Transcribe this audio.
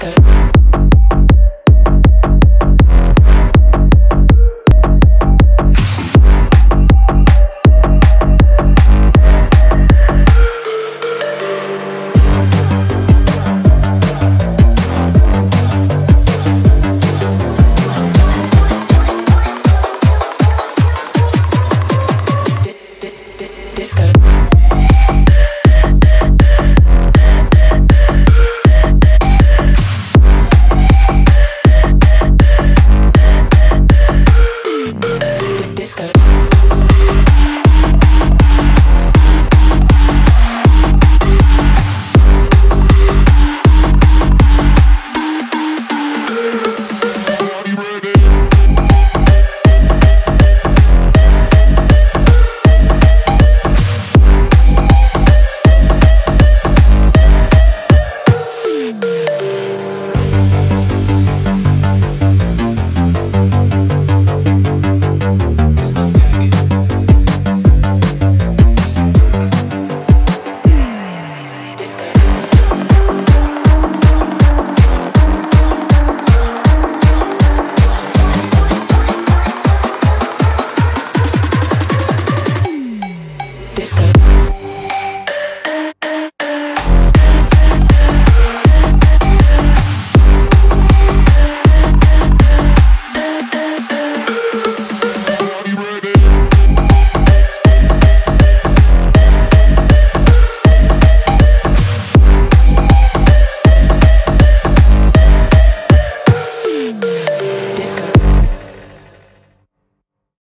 disco.